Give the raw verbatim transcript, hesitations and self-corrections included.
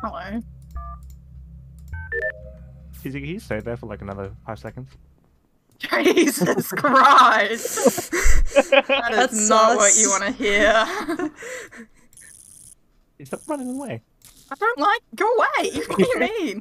Hello. Easy, can you stay there for like another five seconds? Jesus Christ! That That's is not what you want to hear. He's not running away. I don't like. Go away. What do you mean?